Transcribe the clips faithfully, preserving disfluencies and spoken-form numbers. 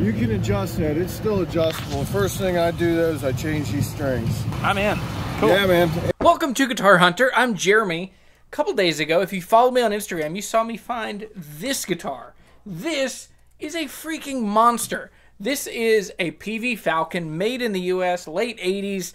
You can adjust it. It's still adjustable. First thing I do though is I change these strings. I'm in. Cool. Yeah, man. Welcome to Guitar Hunter. I'm Jeremy. A couple days ago, if you follow me on Instagram, you saw me find this guitar. This is a freaking monster. This is a Peavey Falcon made in the U S, late eighties.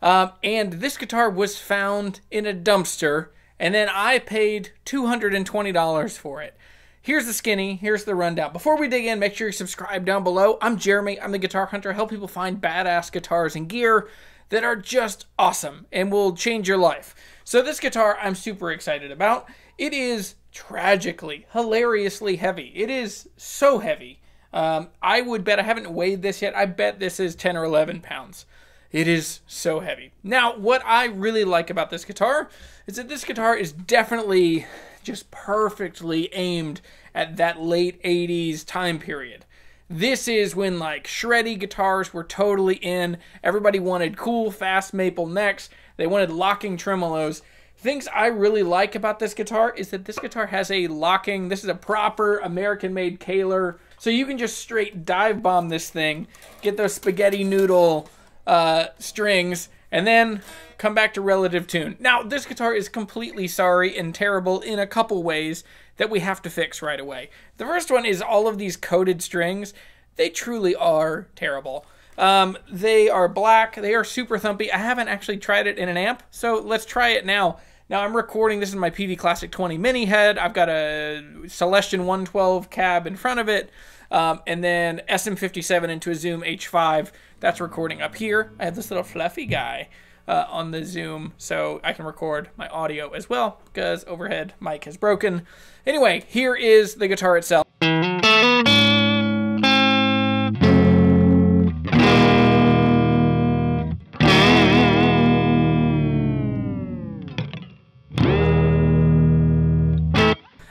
Um, and this guitar was found in a dumpster, and then I paid two hundred twenty dollars for it. Here's the skinny, here's the rundown. Before we dig in, make sure you subscribe down below. I'm Jeremy, I'm the Guitar Hunter. I help people find badass guitars and gear that are just awesome and will change your life. So this guitar I'm super excited about. It is tragically, hilariously heavy. It is so heavy. Um, I would bet, I haven't weighed this yet, I bet this is ten or eleven pounds. It is so heavy. Now, what I really like about this guitar is that this guitar is definitely just perfectly aimed at that late eighties time period. This is when like shreddy guitars were totally in. Everybody wanted cool, fast maple necks. They wanted locking tremolos. Things I really like about this guitar is that this guitar has a locking, this is a proper American-made Kahler. So you can just straight dive bomb this thing, get those spaghetti noodle uh strings, and then come back to relative tune. Now this guitar is completely sorry and terrible in a couple ways that we have to fix right away. The first one is all of these coated strings. They truly are terrible. Um they are black, they are super thumpy. I haven't actually tried it in an amp, so let's try it now. Now I'm recording, this is my Peavey Classic twenty mini head. I've got a Celestion one twelve cab in front of it, um, and then S M fifty-seven into a Zoom H five. That's recording up here. I have this little fluffy guy uh, on the Zoom, so I can record my audio as well, because overhead mic has broken. Anyway, here is the guitar itself.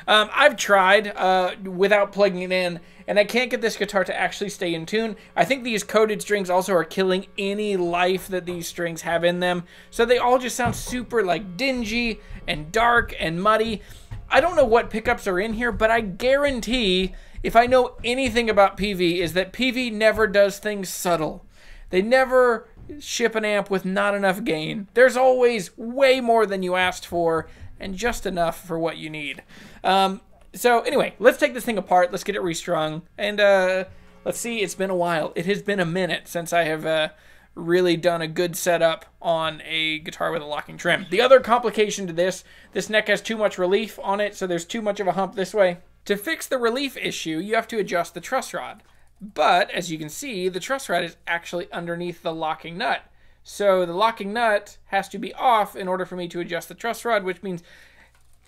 Um, I've tried uh, without plugging it in, and I can't get this guitar to actually stay in tune. I think these coated strings also are killing any life that these strings have in them. So they all just sound super like dingy and dark and muddy. I don't know what pickups are in here, but I guarantee if I know anything about Peavey is that Peavey never does things subtle. They never ship an amp with not enough gain. There's always way more than you asked for, and just enough for what you need. Um, so anyway, let's take this thing apart. Let's get it restrung. And uh, let's see, it's been a while. It has been a minute since I have uh, really done a good setup on a guitar with a locking trim. The other complication to this, this neck has too much relief on it, so there's too much of a hump this way. To fix the relief issue, you have to adjust the truss rod. But as you can see, the truss rod is actually underneath the locking nut. So the locking nut has to be off in order for me to adjust the truss rod, which means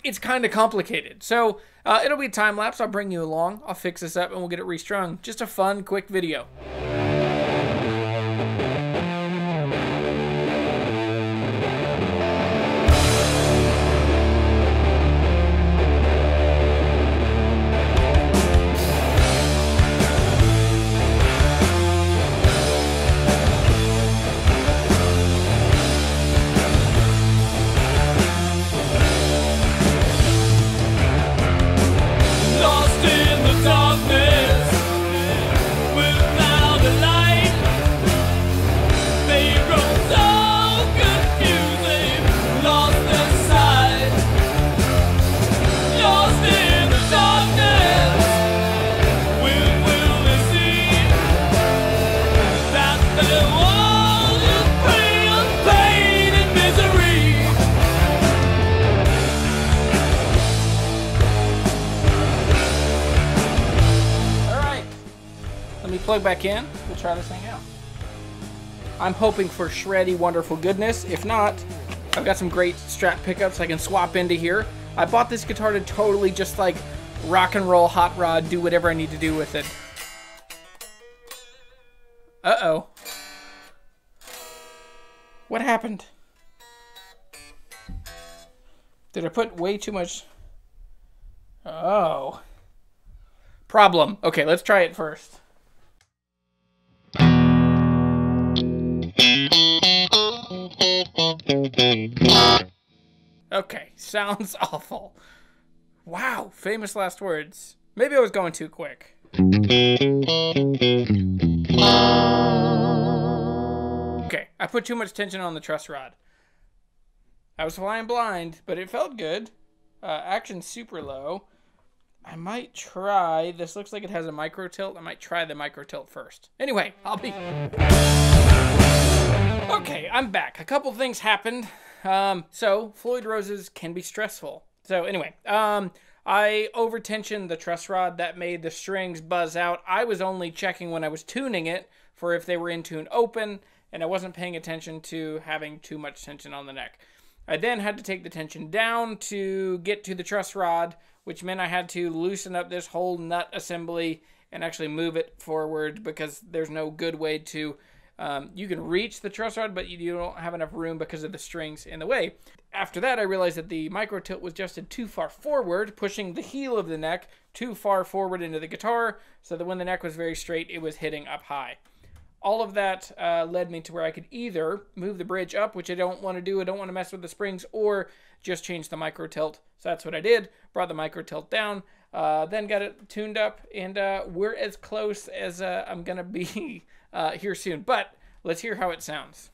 it's kind of complicated. So uh, it'll be a time lapse. I'll bring you along. I'll fix this up and we'll get it restrung. Just a fun, quick video. Plug back in, we'll try this thing out. I'm hoping for shreddy, wonderful goodness. If not, I've got some great Strat pickups I can swap into here. I bought this guitar to totally just like rock and roll, hot rod, do whatever I need to do with it. Uh-oh. What happened? Did I put way too much? Oh. Problem. Okay, let's try it first. Okay, sounds awful. Wow, famous last words. Maybe I was going too quick. put too much tension on the truss rod. I was flying blind, but it felt good. Uh, action super low. I might try, this looks like it has a micro tilt. I might try the micro tilt first. Anyway, I'll be. Okay, I'm back. A couple things happened. Um, so Floyd Roses can be stressful. So anyway, um, I over-tensioned the truss rod. That made the strings buzz out. I was only checking when I was tuning it for if they were in tune open, and I wasn't paying attention to having too much tension on the neck. I then had to take the tension down to get to the truss rod, which meant I had to loosen up this whole nut assembly and actually move it forward, because there's no good way to... Um, you can reach the truss rod, but you don't have enough room because of the strings in the way. After that, I realized that the micro tilt was adjusted too far forward, pushing the heel of the neck too far forward into the guitar, so that when the neck was very straight, it was hitting up high. All of that uh, led me to where I could either move the bridge up, which I don't want to do, I don't want to mess with the springs, or just change the micro tilt. So that's what I did, brought the micro tilt down, uh, then got it tuned up, and uh, we're as close as uh, I'm going to be uh, here soon. But let's hear how it sounds.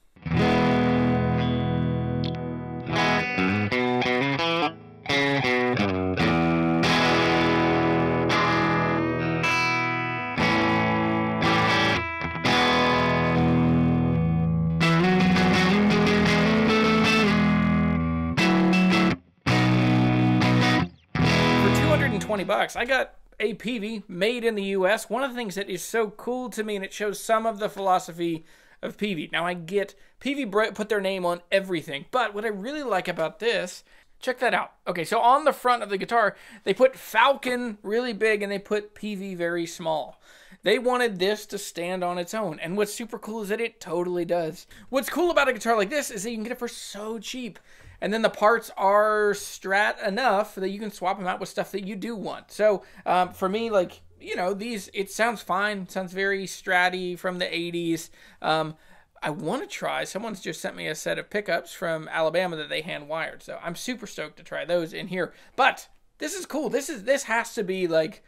twenty bucks. I got a Peavey made in the U S. One of the things that is so cool to me, and it shows some of the philosophy of Peavey. Now I get Peavey put their name on everything, but what I really like about this, check that out. Okay, so on the front of the guitar, they put Falcon really big and they put Peavey very small. They wanted this to stand on its own, and what's super cool is that it totally does. What's cool about a guitar like this is that you can get it for so cheap. And then the parts are strat enough that you can swap them out with stuff that you do want. So um, for me, like, you know, these, it sounds fine. It sounds very stratty from the eighties. Um, I want to try. Someone's just sent me a set of pickups from Alabama that they hand wired. So I'm super stoked to try those in here. But this is cool. This is, this has to be like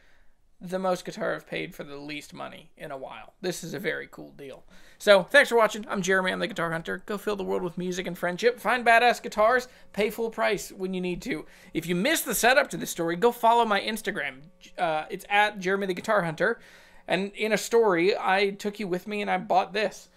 the most guitar I've paid for the least money in a while. This is a very cool deal. So, thanks for watching. I'm Jeremy. I'm the Guitar Hunter. Go fill the world with music and friendship. Find badass guitars. Pay full price when you need to. If you missed the setup to this story, go follow my Instagram. Uh, it's at JeremyTheGuitarHunter. And in a story, I took you with me and I bought this.